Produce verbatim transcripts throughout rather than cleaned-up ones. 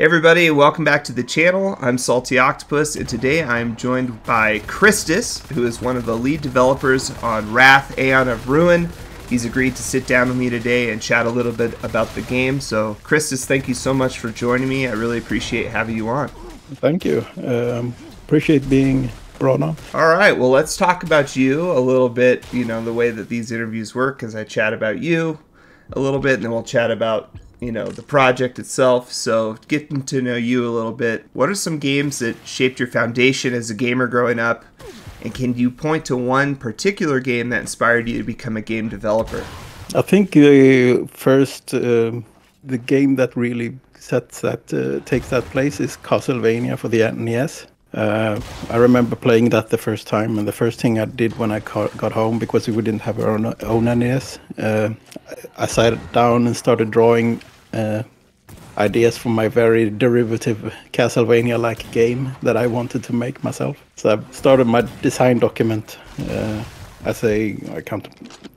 Hey everybody, welcome back to the channel. I'm Salty Octopus, and today I'm joined by Kristus, who is one of the lead developers on Wrath Aeon of Ruin. He's agreed to sit down with me today and chat a little bit about the game. So Kristus, thank you so much for joining me. I really appreciate having you on. Thank you. Um, appreciate being brought on. All right, well, let's talk about you a little bit, you know, the way that these interviews work, because I chat about you a little bit, and then we'll chat about you know, the project itself. So getting to know you a little bit, what are some games that shaped your foundation as a gamer growing up? And can you point to one particular game that inspired you to become a game developer? I think the first, uh, the game that really sets that, uh, takes that place is Castlevania for the N E S. Uh, I remember playing that the first time, and the first thing I did when I got home, because we didn't have our own, own N E S, uh, I sat down and started drawing uh, ideas for my very derivative Castlevania-like game that I wanted to make myself. So I started my design document uh, as a, I can't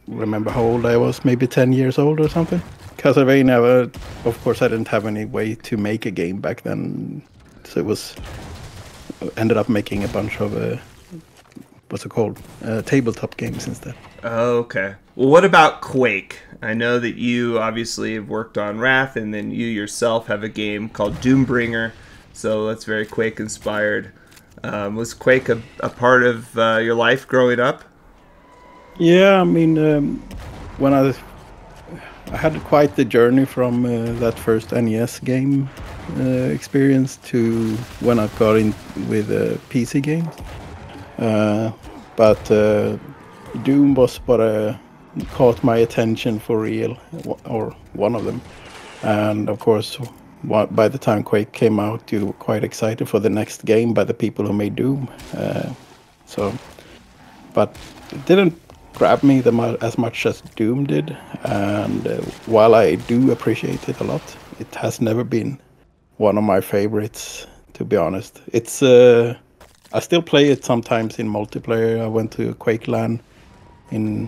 remember how old I was, maybe ten years old or something. Castlevania, uh, of course I didn't have any way to make a game back then, so it was... ended up making a bunch of uh, what's it called uh, tabletop games instead. Okay. Well, what about Quake? I know that you obviously have worked on Wrath, and then you yourself have a game called Doombringer, so that's very Quake inspired. Um, was Quake a, a part of uh, your life growing up? Yeah, I mean, um, when I was, I had quite the journey from uh, that first N E S game uh, experience to when I got in with uh, P C games. Uh, but uh, Doom was what uh, caught my attention for real, or one of them. And of course, by the time Quake came out, you were quite excited for the next game by the people who made Doom. Uh, so, but it didn't grabbed me the, as much as Doom did, and uh, while I do appreciate it a lot, it has never been one of my favorites, to be honest. It's uh, I still play it sometimes in multiplayer. I went to Quake Land in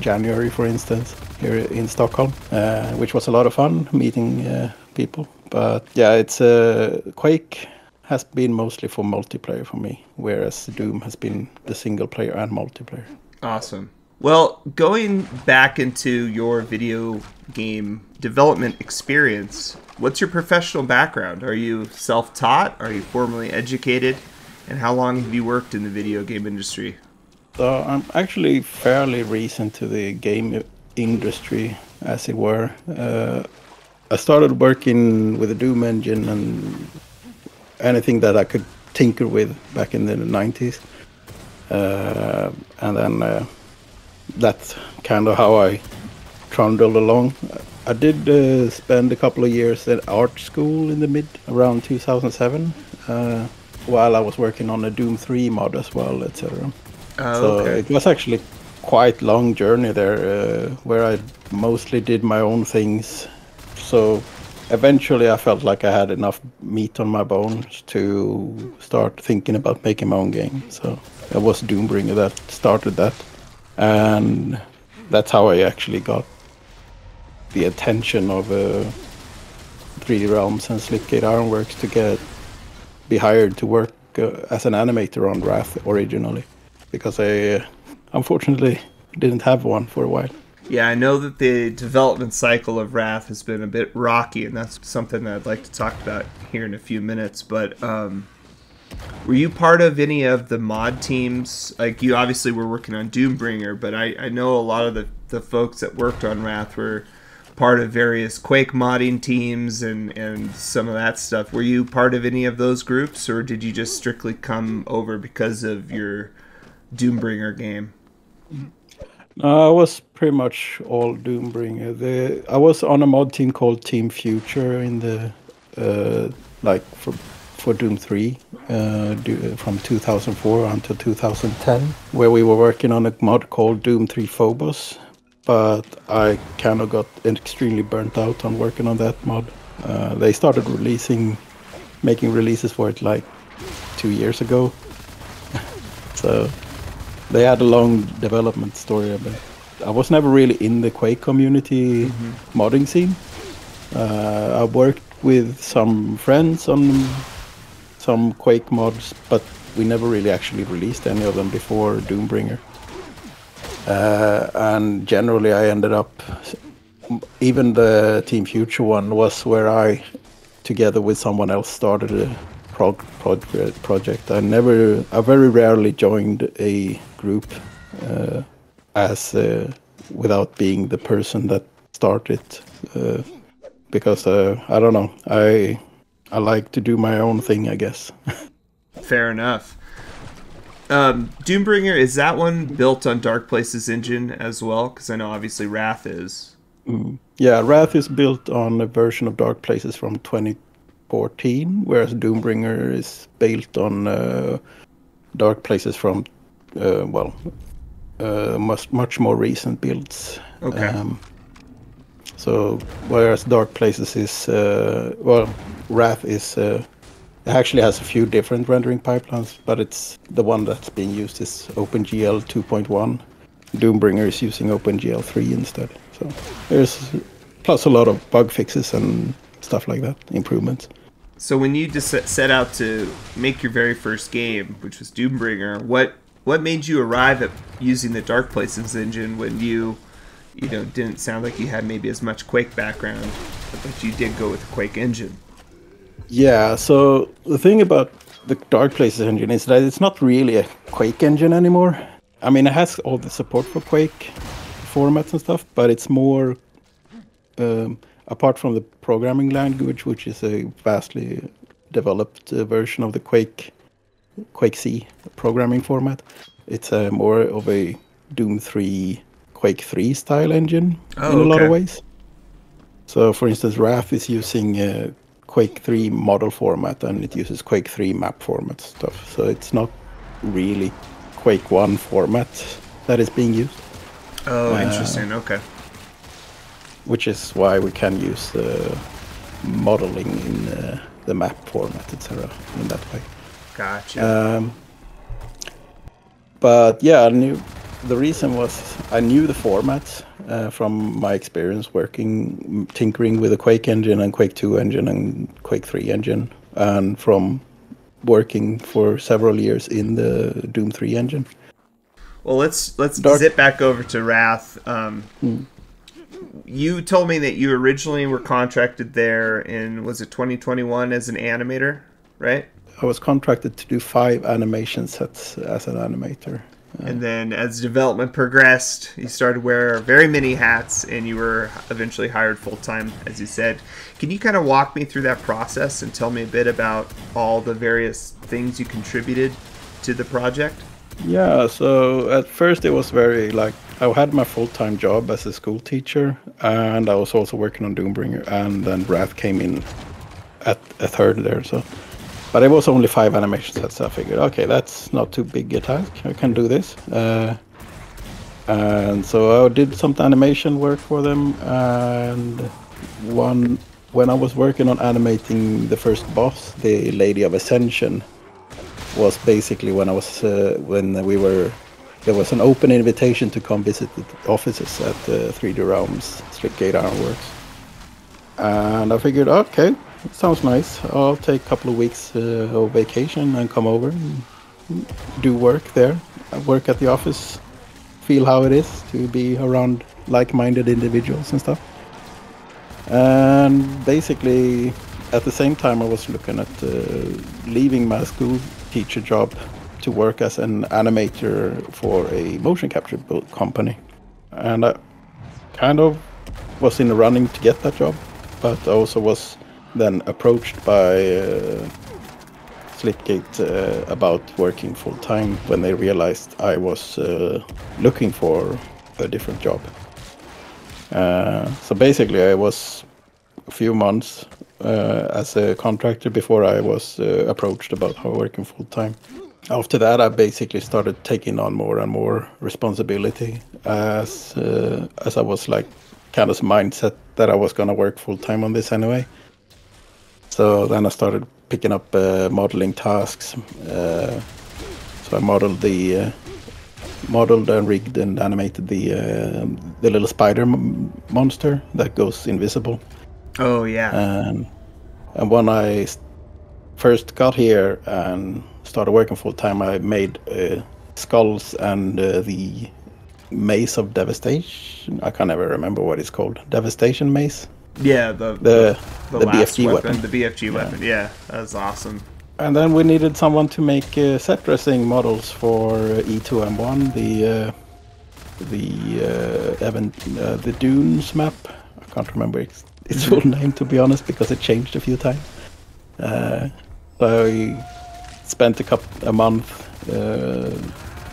January, for instance, here in Stockholm, uh, which was a lot of fun meeting uh, people. But yeah, it's uh, Quake has been mostly for multiplayer for me, whereas Doom has been the single player and multiplayer. Awesome. Well, going back into your video game development experience, what's your professional background? Are you self-taught? Are you formally educated? And how long have you worked in the video game industry? So I'm actually fairly recent to the game industry, as it were. Uh, I started working with the Doom engine and anything that I could tinker with back in the nineties. Uh, and then uh, that's kind of how I trundled along. I did uh, spend a couple of years at art school in the mid, around two thousand seven, uh, while I was working on a Doom three mod as well, et cetera. Oh, so okay. It was actually quite long journey there, uh, where I mostly did my own things. So eventually I felt like I had enough meat on my bones to start thinking about making my own game. So it was Doombringer that started that, and that's how I actually got the attention of uh, three D Realms and Slipgate Ironworks to get be hired to work uh, as an animator on Wrath originally, because I uh, unfortunately didn't have one for a while. Yeah, I know that the development cycle of Wrath has been a bit rocky, and that's something that I'd like to talk about here in a few minutes. But um, were you part of any of the mod teams? Like, you obviously were working on Doombringer, but I, I know a lot of the, the folks that worked on Wrath were part of various Quake modding teams and, and some of that stuff. Were you part of any of those groups, or did you just strictly come over because of your Doombringer game? Mm-hmm. No, I was pretty much all Doombringer. The, I was on a mod team called Team Future in the uh, like for for Doom three uh, do, from two thousand four until two thousand ten, where we were working on a mod called Doom three Phobos. But I kind of got extremely burnt out on working on that mod. Uh, they started releasing, making releases for it like two years ago. So. They had a long development story, but I was never really in the Quake community mm-hmm. modding scene. Uh, I worked with some friends on some Quake mods, but we never really actually released any of them before Doombringer. Uh, and generally I ended up, even the Team Future one was where I, together with someone else, started a prog, prog project. I never, I very rarely joined a group uh, as uh, without being the person that started, uh, because uh, I don't know, I I like to do my own thing, I guess. Fair enough. Um, Doombringer, is that one built on Dark Places Engine as well? Because I know obviously Wrath is. Mm. Yeah, Wrath is built on a version of Dark Places from twenty fourteen, whereas Doombringer is built on uh, Dark Places from, uh, well, uh, much, much more recent builds. Okay. Um, so, whereas Dark Places is, uh, well, Wrath is... Uh, It actually has a few different rendering pipelines, but it's the one that's being used is OpenGL two point one. Doombringer is using OpenGL three instead. So there's plus a lot of bug fixes and stuff like that, improvements. So when you just set out to make your very first game, which was Doombringer, what what made you arrive at using the Dark Places engine when you you know didn't sound like you had maybe as much Quake background, but you did go with the Quake engine? Yeah, so the thing about the Dark Places engine is that it's not really a Quake engine anymore. I mean, it has all the support for Quake formats and stuff, but it's more, um, apart from the programming language, which is a vastly developed uh, version of the Quake, QuakeC programming format, it's uh, more of a Doom three, Quake three style engine oh, in a okay. lot of ways. So, for instance, Wrath is using... Uh, Quake three model format, and it uses Quake three map format stuff, so it's not really Quake one format that is being used. Oh, uh, interesting, okay. Which is why we can use the uh, modeling in uh, the map format, et cetera in that way. Gotcha. Um, but yeah, I knew, the reason was I knew the format Uh, from my experience working, tinkering with the Quake engine and Quake two engine and Quake three engine, and from working for several years in the Doom three engine. Well, let's let's Dark. zip back over to Wrath. Um, mm. You told me that you originally were contracted there in, was it twenty twenty-one as an animator, right? I was contracted to do five animation sets as an animator. And then as development progressed, you started to wear very many hats, and you were eventually hired full-time, as you said. Can you kind of walk me through that process and tell me a bit about all the various things you contributed to the project? Yeah, so at first it was very, like, I had my full-time job as a school teacher, and I was also working on Doombringer, and then Wrath came in at a third there, so... But it was only five animation sets, so I figured, okay, that's not too big a task. I can do this. Uh, and so I did some animation work for them. And one, when I was working on animating the first boss, the Lady of Ascension, was basically when I was uh, when we were there was an open invitation to come visit the offices at the uh, three D Realms, Slipgate Ironworks. And I figured, okay. Sounds nice. I'll take a couple of weeks uh, of vacation and come over and do work there. I work at the office, feel how it is to be around like-minded individuals and stuff. And basically, at the same time, I was looking at uh, leaving my school teacher job to work as an animator for a motion capture company. And I kind of was in the running to get that job, but I also was... then approached by uh, Slipgate uh, about working full-time when they realized I was uh, looking for a different job. Uh, so basically I was a few months uh, as a contractor before I was uh, approached about how working full-time. After that I basically started taking on more and more responsibility as, uh, as I was like kind of mindset that I was going to work full-time on this anyway. So then I started picking up uh, modeling tasks. Uh, so I modeled the, uh, modeled and rigged and animated the uh, the little spider m monster that goes invisible. Oh yeah. And And when I first got here and started working full time, I made uh, skulls and uh, the maze of devastation. I can't ever remember what it's called. Devastation maze. Yeah, the the, the, the last B F G weapon, weapon. The B F G yeah. weapon. Yeah, that's awesome. And then we needed someone to make uh, set dressing models for uh, E two M one, the uh, the uh, event, uh, the dunes map. I can't remember its, its full name, to be honest, because it changed a few times. Uh, so I spent a couple a month uh,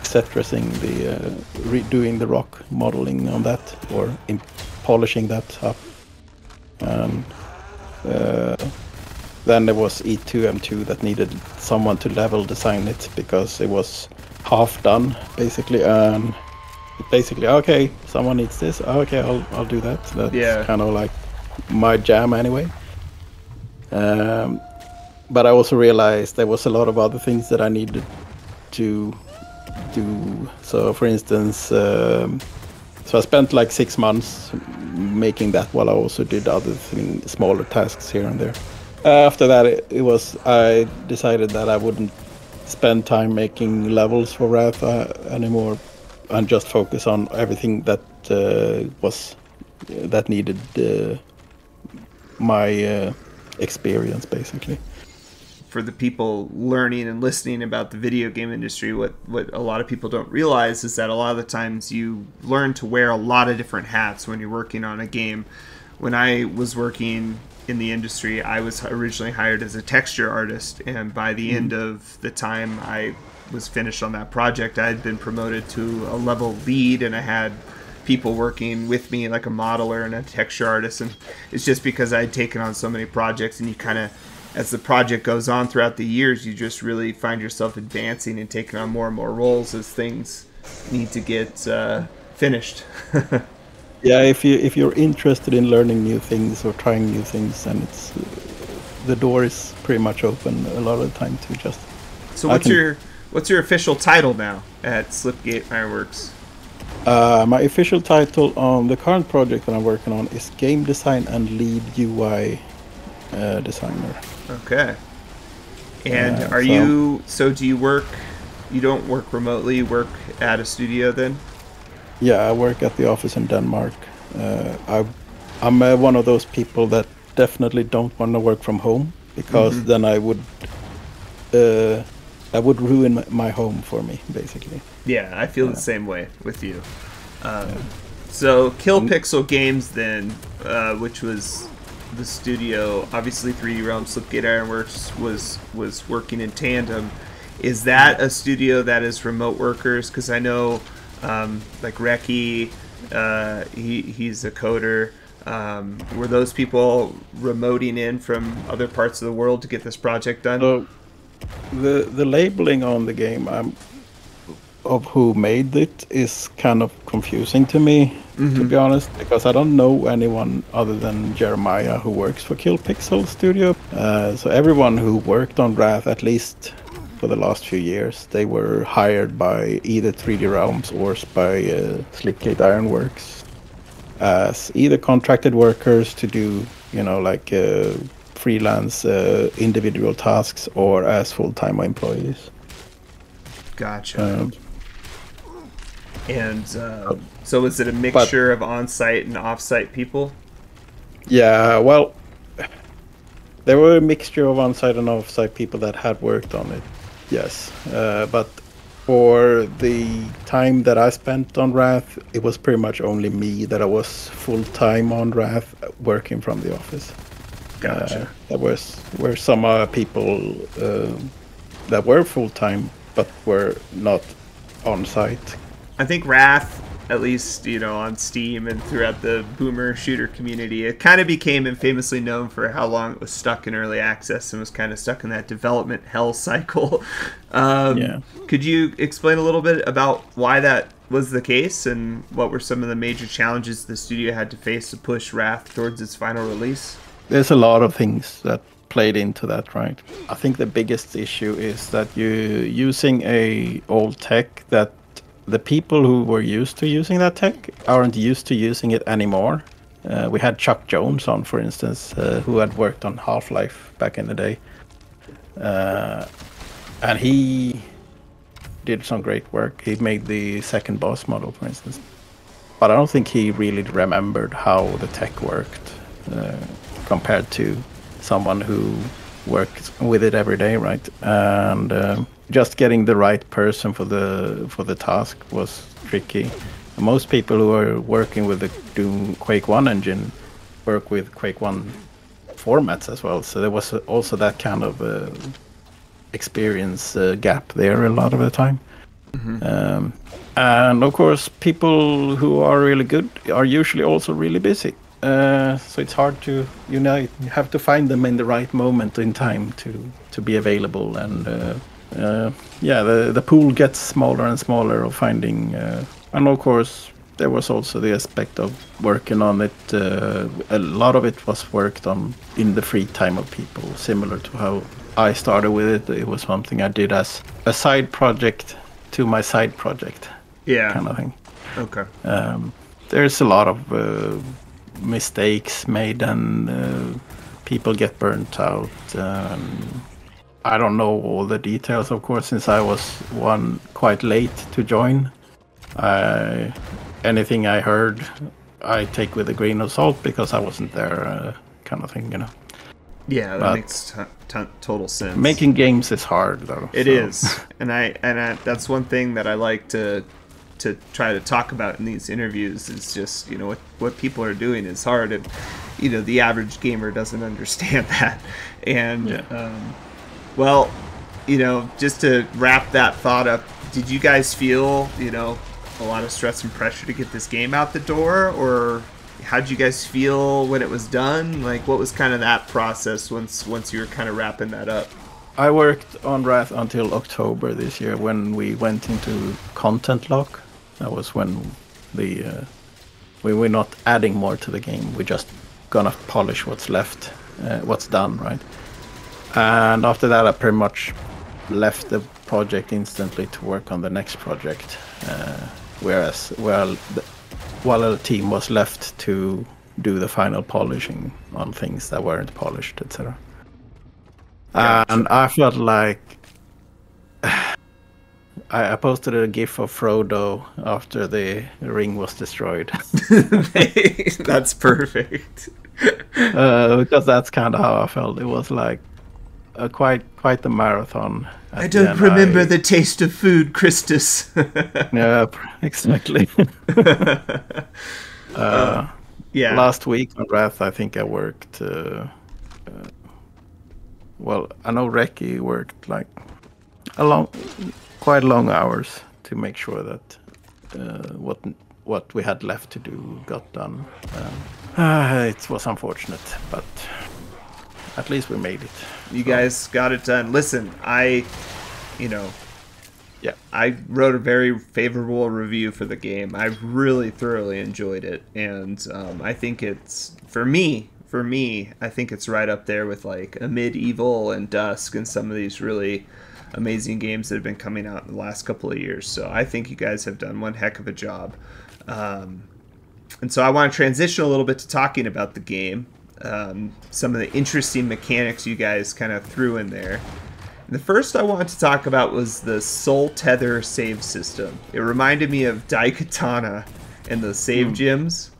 set dressing the uh, redoing the rock modeling on that, or in polishing that up. And uh, then there was E two M two that needed someone to level design it, because it was half done basically. And basically, okay, someone needs this. Okay, I'll I'll do that. That's yeah. kind of like my jam anyway. Um, but I also realized there was a lot of other things that I needed to do. So, for instance, um, so I spent like six months making that, while I also did other thing, smaller tasks here and there. Uh, after that, it, it was I decided that I wouldn't spend time making levels for Wrath uh, anymore, and just focus on everything that uh, was that needed uh, my uh, experience, basically. For the people learning and listening about the video game industry, what what a lot of people don't realize is that a lot of the times you learn to wear a lot of different hats when you're working on a game. When I was working in the industry, I was originally hired as a texture artist, and by the mm. end of the time I was finished on that project, I had been promoted to a level lead, and I had people working with me, like a modeler and a texture artist. And it's just because I had taken on so many projects, and you kind of, as the project goes on throughout the years, you just really find yourself advancing and taking on more and more roles as things need to get uh, finished. Yeah, if you if you're interested in learning new things or trying new things, and it's the door is pretty much open a lot of the time to just. So what's can, your what's your official title now at Slipgate Ironworks? Uh, my official title on the current project that I'm working on is game design and lead U I uh, designer. Okay. And uh, are so, you? So do you work? You don't work remotely. You work at a studio then? Yeah, I work at the office in Denmark. Uh, I, I'm uh, one of those people that definitely don't want to work from home, because mm-hmm. then I would, uh, I would ruin my, my home for me, basically. Yeah, I feel yeah. the same way with you. Um, yeah. So Kill Pixel Games then, uh, which was the studio, obviously three D Realms, Slipgate Ironworks was was working in tandem. Is that a studio that is remote workers? Because I know. Um, like Recky, uh, he he's a coder. Um, were those people remoting in from other parts of the world to get this project done? So the the labeling on the game um, of who made it is kind of confusing to me, mm-hmm. to be honest, because I don't know anyone other than Jeremiah, who works for Kill Pixel Studio. Uh, so everyone who worked on Wrath, at least for the last few years, they were hired by either three D Realms or by uh, Slipgate Ironworks as either contracted workers to do, you know, like uh, freelance uh, individual tasks, or as full-time employees. Gotcha. Um, and uh, so is it a mixture but, of on-site and off-site people? Yeah, well, there were a mixture of on-site and off-site people that had worked on it. Yes, uh, but for the time that I spent on Wrath, it was pretty much only me that I was full-time on Wrath, working from the office. Gotcha. Uh, there was, were some uh, people uh, that were full-time, but were not on-site. I think Wrath, at least, you know, on Steam and throughout the boomer shooter community, it kind of became infamously known for how long it was stuck in early access and was kind of stuck in that development hell cycle. Um, yeah. Could you explain a little bit about why that was the case, and what were some of the major challenges the studio had to face to push Wrath towards its final release? There's a lot of things that played into that, right? I think the biggest issue is that you're using a old tech that the people who were used to using that tech aren't used to using it anymore. Uh, we had Chuck Jones on, for instance, uh, who had worked on Half-Life back in the day. Uh, and he did some great work. He made the second boss model, for instance. But I don't think he really remembered how the tech worked uh, compared to someone who works with it every day, right? And uh, just getting the right person for the for the task was tricky. Most people who are working with the Doom Quake one engine work with Quake one formats as well. So there was also that kind of uh, experience uh, gap there a lot of the time. Mm-hmm. um, and of course, people who are really good are usually also really busy. Uh, so it's hard to, you know, you have to find them in the right moment in time to, to be available. And uh, uh, yeah, the, the pool gets smaller and smaller of finding... Uh, And of course, there was also the aspect of working on it. Uh, a lot of it was worked on in the free time of people, similar to how I started with it. It was something I did as a side project to my side project, yeah, kind of thing. Okay. Um, there's a lot of uh, mistakes made, and uh, people get burnt out. Um, I don't know all the details, of course, since I was one quite late to join. I, anything I heard, I take with a grain of salt because I wasn't there, uh, kind of thing, you know. Yeah, that but makes t t total sense. Making games is hard, though. It so. is, and I and I, that's one thing that I like to to try to talk about in these interviews is just, you know, what what people are doing is hard, and you know the average gamer doesn't understand that. And yeah. um, well, you know, just to wrap that thought up, did you guys feel, you know, a lot of stress and pressure to get this game out the door, or how'd you guys feel when it was done? Like, what was kind of that process once once you were kind of wrapping that up? I worked on Wrath until October this year when we went into content lock. That was when the uh, we were not adding more to the game. We're just gonna polish what's left, uh, what's done, right? And after that, I pretty much left the project instantly to work on the next project. Uh, Whereas, well, the, while a team was left to do the final polishing on things that weren't polished, et cetera. Yeah, and sure. I felt like I, I posted a GIF of Frodo after the ring was destroyed. That's perfect. uh, because that's kind of how I felt. It was like a quite quite the marathon. I don't remember I... the taste of food, Kristus. Yeah, exactly. uh, uh, yeah. Last week on Wrath, I think I worked. Uh, uh, well, I know Recky worked like a long, quite long hours to make sure that uh, what what we had left to do got done. Uh, uh, it was unfortunate, but. At least we made it. You guys got it done. Listen, I, you know, yeah, I wrote a very favorable review for the game. I really thoroughly enjoyed it, and um, I think it's for me. For me, I think it's right up there with like Amid Evil and Dusk and some of these really amazing games that have been coming out in the last couple of years. So I think you guys have done one heck of a job. Um, and so I want to transition a little bit to talking about the game. Um, some of the interesting mechanics you guys kind of threw in there. And the first I wanted to talk about was the Soul Tether save system. It reminded me of Daikatana and the save mm. gyms.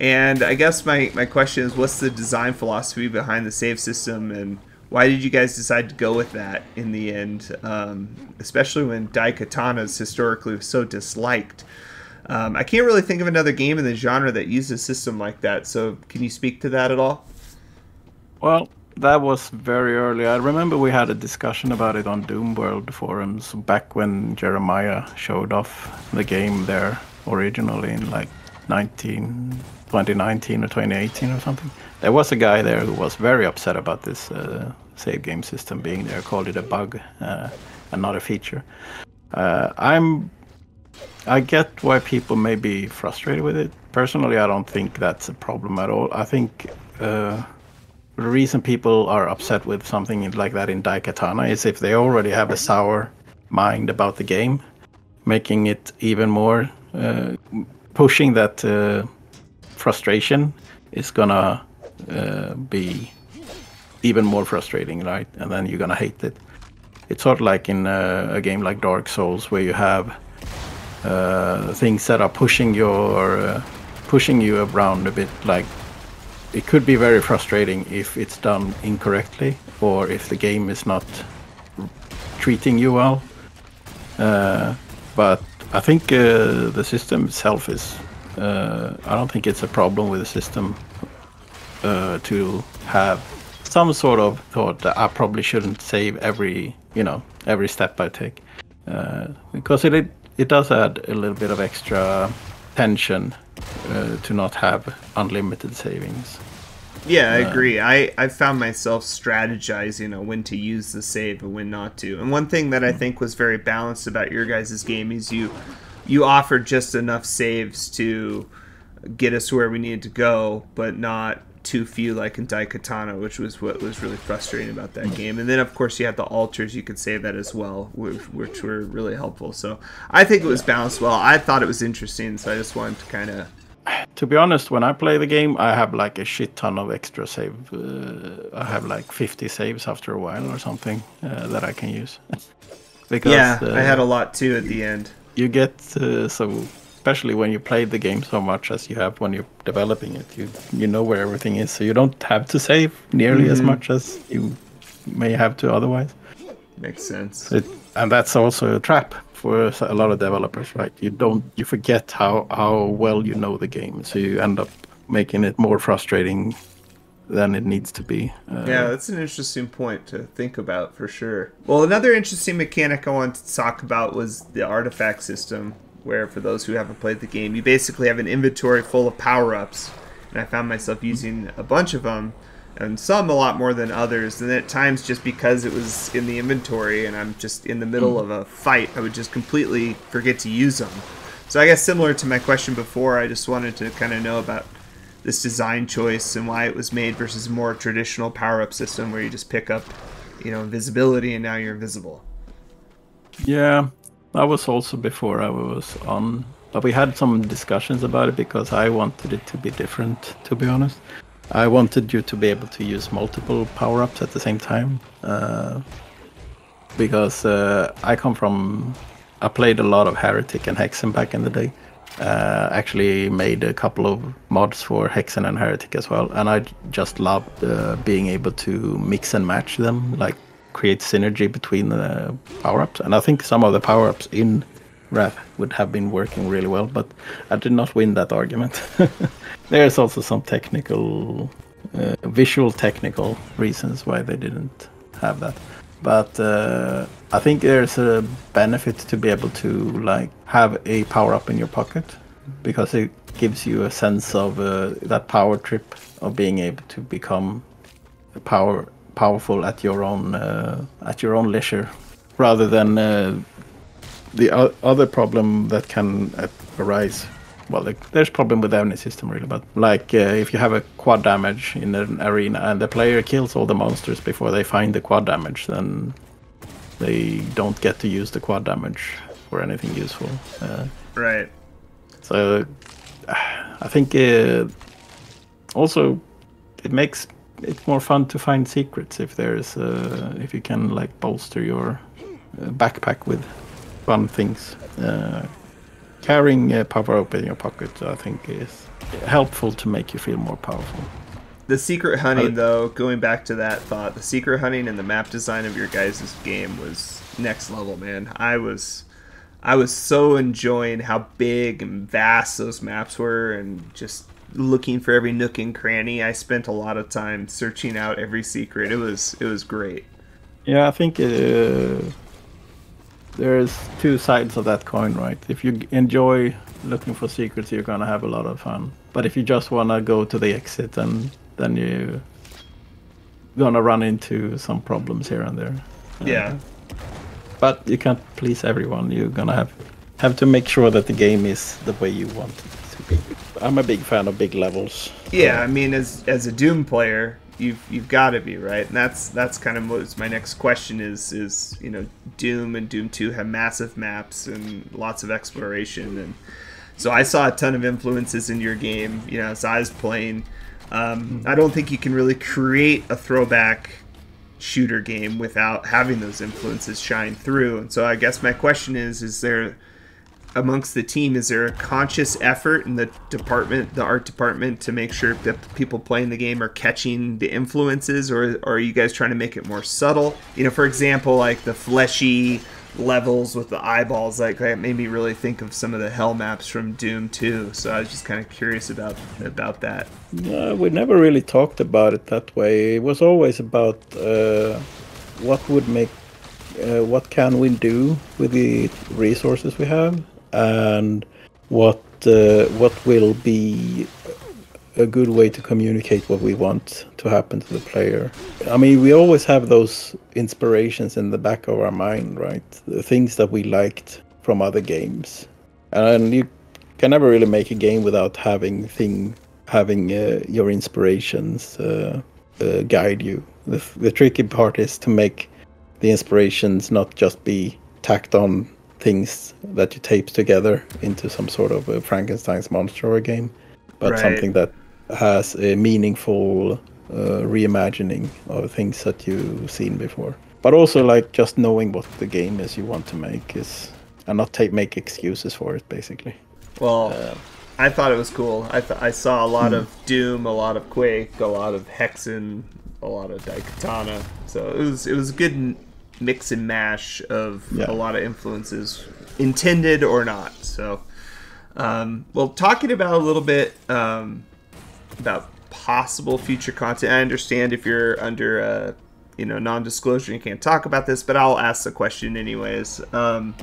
And I guess my, my question is, what's the design philosophy behind the save system, and why did you guys decide to go with that in the end? Um, especially when Daikatana is historically so disliked. Um, I can't really think of another game in the genre that uses a system like that, so can you speak to that at all? Well, that was very early. I remember we had a discussion about it on Doom World forums back when Jeremiah showed off the game there originally in like nineteen, twenty nineteen or twenty eighteen or something. There was a guy there who was very upset about this uh, save game system being there, called it a bug uh, and not a feature. Uh, I'm... I get why people may be frustrated with it. Personally, I don't think that's a problem at all. I think uh, the reason people are upset with something like that in Daikatana is if they already have a sour mind about the game, making it even more, uh, pushing that uh, frustration it's gonna uh, be even more frustrating, right? And then you're gonna hate it. It's sort of like in uh, a game like Dark Souls, where you have uh, things that are pushing your uh, pushing you around a bit. Like, it could be very frustrating if it's done incorrectly, or if the game is not treating you well. Uh, but I think uh, the system itself is, uh, I don't think it's a problem with the system uh, to have some sort of thought that I probably shouldn't save every, you know, every step I take. Uh, because it, it, it does add a little bit of extra tension uh, to not have unlimited savings. Yeah, I agree. I, I found myself strategizing on when to use the save and when not to. And one thing that I think was very balanced about your guys' game is you you offered just enough saves to get us where we needed to go, but not too few like in Daikatana, which was what was really frustrating about that game. And then, of course, you had the altars. You could save that as well, which, which were really helpful. So I think it was balanced well. I thought it was interesting, so I just wanted to kind of... To be honest, when I play the game, I have like a shit ton of extra save. Uh, I have like fifty saves after a while or something uh, that I can use. Because, yeah, uh, I had a lot too at the end. You get, uh, so especially when you play the game so much as you have when you're developing it, you, you know where everything is, so you don't have to save nearly mm-hmm. as much as you may have to otherwise. Makes sense. It, and that's also a trap for a lot of developers, right? You don't, you forget how how well you know the game, so you end up making it more frustrating than it needs to be. Uh, yeah, that's an interesting point to think about for sure. Well, another interesting mechanic I wanted to talk about was the artifact system, where for those who haven't played the game, you basically have an inventory full of power-ups, and I found myself using a bunch of them, and some a lot more than others, and at times just because it was in the inventory and I'm just in the middle of a fight, I would just completely forget to use them. So I guess similar to my question before, I just wanted to kind of know about this design choice and why it was made versus a more traditional power-up system where you just pick up, you know, invisibility and now you're invisible. Yeah, that was also before I was on, but we had some discussions about it because I wanted it to be different, to be honest. I wanted you to be able to use multiple power-ups at the same time, uh, because uh, I come from, I played a lot of Heretic and Hexen back in the day. Uh, actually made a couple of mods for Hexen and Heretic as well, and I just loved uh, being able to mix and match them, like create synergy between the power-ups. And I think some of the power-ups in Wrath would have been working really well, but I did not win that argument. There's also some technical, uh, visual technical reasons why they didn't have that. But uh, I think there's a benefit to be able to like have a power-up in your pocket, because it gives you a sense of uh, that power trip of being able to become power powerful at your own uh, at your own leisure, rather than. Uh, The other problem that can arise, well, there's a problem with any system really, but like uh, if you have a quad damage in an arena and the player kills all the monsters before they find the quad damage, then they don't get to use the quad damage for anything useful. Uh, right. So I think uh, also it makes it more fun to find secrets if there's uh, if you can like bolster your uh, backpack with fun things. Uh, carrying a power-up in your pocket, I think, is helpful to make you feel more powerful. The secret hunting, though, going back to that thought, the secret hunting and the map design of your guys' game was next level, man. I was, I was so enjoying how big and vast those maps were, and just looking for every nook and cranny. I spent a lot of time searching out every secret. It was, it was great. Yeah, I think. Uh, There's two sides of that coin, right? If you enjoy looking for secrets, you're gonna have a lot of fun. But if you just wanna go to the exit, and then you're gonna run into some problems here and there. Yeah. Uh, but you can't please everyone. You're gonna have have to make sure that the game is the way you want it to be. I'm a big fan of big levels. Yeah, I mean, as as a Doom player, You've you've got to be, right? And that's that's kind of what my next question is. Is you know, Doom and Doom two have massive maps and lots of exploration, and so I saw a ton of influences in your game. You know, as I was playing, Um, I don't think you can really create a throwback shooter game without having those influences shine through. And so I guess my question is, is there, amongst the team, is there a conscious effort in the department, the art department, to make sure that the people playing the game are catching the influences, or, or are you guys trying to make it more subtle? You know, for example, like the fleshy levels with the eyeballs, like that made me really think of some of the hell maps from Doom two. So I was just kind of curious about about that. Uh, we never really talked about it that way. It was always about uh, what would make, uh, what can we do with the resources we have, and what uh, what will be a good way to communicate what we want to happen to the player. I mean, we always have those inspirations in the back of our mind, right? The things that we liked from other games, and you can never really make a game without having thing having uh, your inspirations uh, uh, guide you. The, the tricky part is to make the inspirations not just be tacked on things that you tape together into some sort of a Frankenstein's monster or a game, but right. something that has a meaningful uh, reimagining of things that you've seen before. But also, like, just knowing what the game is you want to make is, and not take, make excuses for it, basically. Well, uh, I thought it was cool. I, th I saw a lot mm. of Doom, a lot of Quake, a lot of Hexen, a lot of Daikatana. So it was, it was a good mix and mash of yeah. a lot of influences, intended or not. So... Um, well, talking about a little bit um, about possible future content, I understand if you're under a, you know, non-disclosure, you can't talk about this, but I'll ask the question anyways. Um,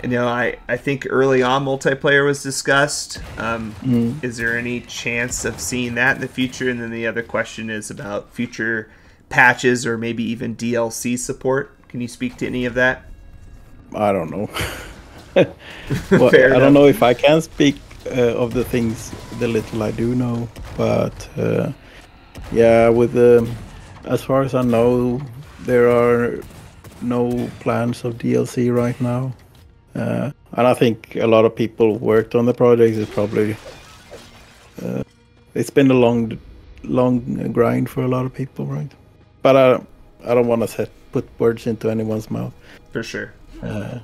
and, you know, I, I think early on multiplayer was discussed. Um, mm. Is there any chance of seeing that in the future? And then the other question is about future patches or maybe even D L C support. Can you speak to any of that? I don't know. Well, I don't know if I can speak uh, of the things, the little I do know, but uh, yeah, with the, as far as I know, there are no plans of D L C right now, uh, and I think a lot of people worked on the project. It's probably uh, it's been a long, long grind for a lot of people, right? But I, I don't want to put words into anyone's mouth. For sure. Uh,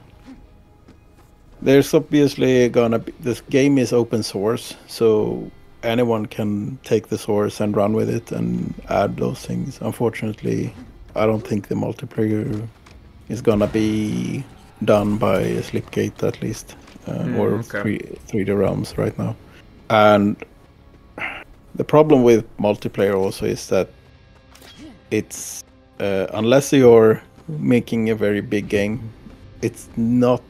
There's obviously gonna be, this game is open source, so anyone can take the source and run with it and add those things. Unfortunately, I don't think the multiplayer is gonna be done by Slipgate, at least, uh, mm, or okay. three D Realms right now. And the problem with multiplayer also is that it's, uh, unless you're making a very big game, it's not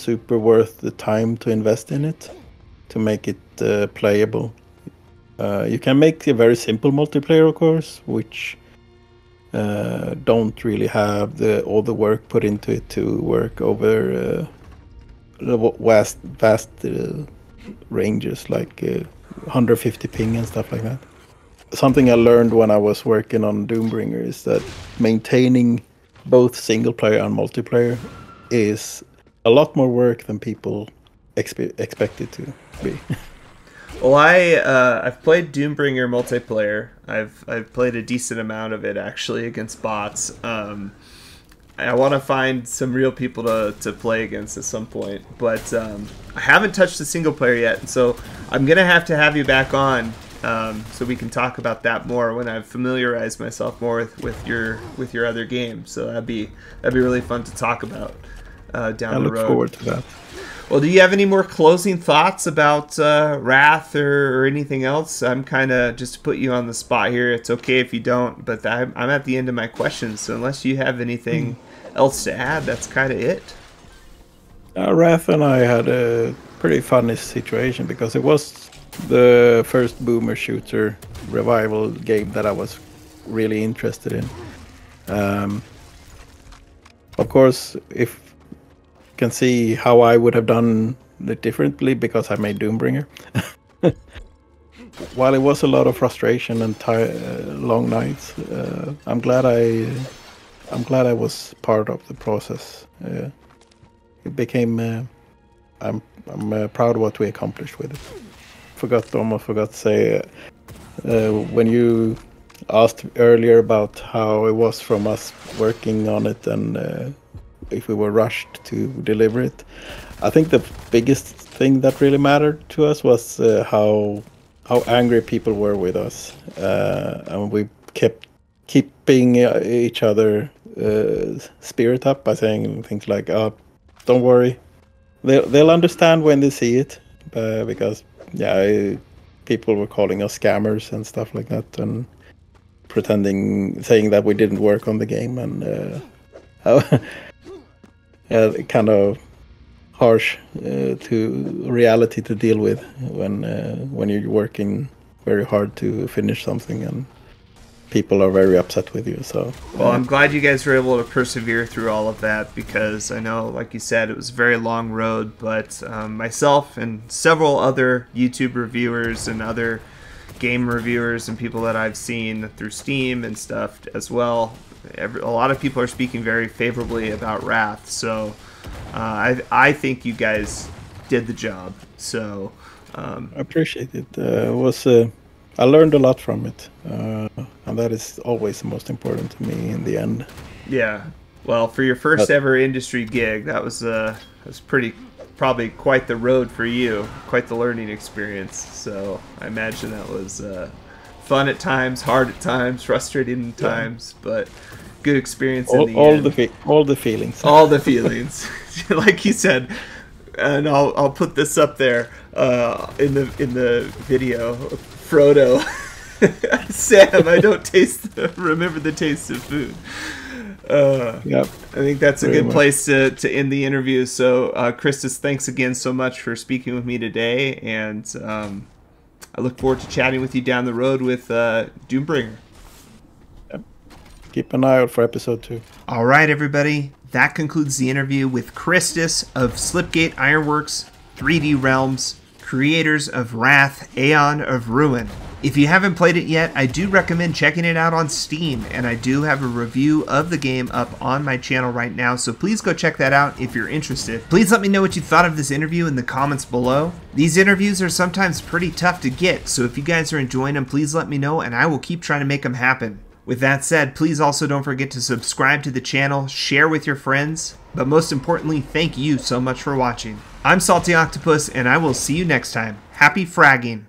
super worth the time to invest in it to make it uh, playable. Uh, you can make a very simple multiplayer, of course, which uh, don't really have the all the work put into it to work over uh, vast vast uh, ranges like uh, one hundred fifty ping and stuff like that. Something I learned when I was working on Doombringer is that maintaining both single player and multiplayer is a lot more work than people expe expect it to be. Well, I uh, I've played Doombringer multiplayer. I've I've played a decent amount of it actually against bots. Um, I want to find some real people to to play against at some point, but um, I haven't touched the single player yet. So I'm gonna have to have you back on um, so we can talk about that more when I've familiarized myself more with, with your with your other game. So that'd be that'd be really fun to talk about. Uh, down I the road. I look forward to that. Well, do you have any more closing thoughts about uh, Wrath or, or anything else? I'm kind of just to put you on the spot here. It's okay if you don't, but I'm, I'm at the end of my questions. So unless you have anything mm. else to add, that's kind of it. Uh, Wrath and I had a pretty funny situation because it was the first boomer shooter revival game that I was really interested in. Um, of course, if can see how I would have done it differently because I made Doombringer. While it was a lot of frustration and tired, uh, long nights, uh, I'm glad I, I'm glad I was part of the process. Uh, it became, uh, I'm, I'm uh, proud of what we accomplished with it. Forgot, almost forgot to say, uh, uh, when you asked earlier about how it was from us working on it and uh, if we were rushed to deliver it, I think the biggest thing that really mattered to us was uh, how how angry people were with us, uh, and we kept keeping each other uh, spirit up by saying things like, "Oh, don't worry, they'll they'll understand when they see it," uh, because yeah, I, people were calling us scammers and stuff like that, and pretending, saying that we didn't work on the game, and uh, how, yeah, kind of harsh uh, to reality to deal with when uh, when you're working very hard to finish something and people are very upset with you. So uh, well, I'm glad you guys were able to persevere through all of that, because I know, like you said, it was a very long road, but um, myself and several other YouTube reviewers and other game reviewers and people that I've seen through Steam and stuff as well, every, a lot of people are speaking very favorably about Wrath. So Uh, I I think you guys did the job, so um, I appreciate it. Uh, it was uh, I learned a lot from it, uh, and that is always the most important to me in the end. Yeah, well, for your first but, ever industry gig, that was uh that was pretty probably quite the road for you, quite the learning experience. So I imagine that was uh, fun at times, hard at times, frustrating at times, yeah. But good experience all, in the all end. The all the feelings all the feelings like you said, and I'll, I'll put this up there uh, in the in the video. Frodo Sam, I don't taste the, remember the taste of food. Uh, yep. I think that's Very a good much. place to, to end the interview. So uh, Kristus, thanks again so much for speaking with me today, and um, I look forward to chatting with you down the road with uh, Doombringer. Keep an eye out for episode two. All right, everybody. That concludes the interview with Kristus of Slipgate Ironworks, three D Realms, creators of Wrath, Aeon of Ruin. If you haven't played it yet, I do recommend checking it out on Steam, and I do have a review of the game up on my channel right now, so please go check that out if you're interested. Please let me know what you thought of this interview in the comments below. These interviews are sometimes pretty tough to get, so if you guys are enjoying them, please let me know, and I will keep trying to make them happen. With that said, please also don't forget to subscribe to the channel, share with your friends, but most importantly, thank you so much for watching. I'm Salty Octopus, and I will see you next time. Happy fragging!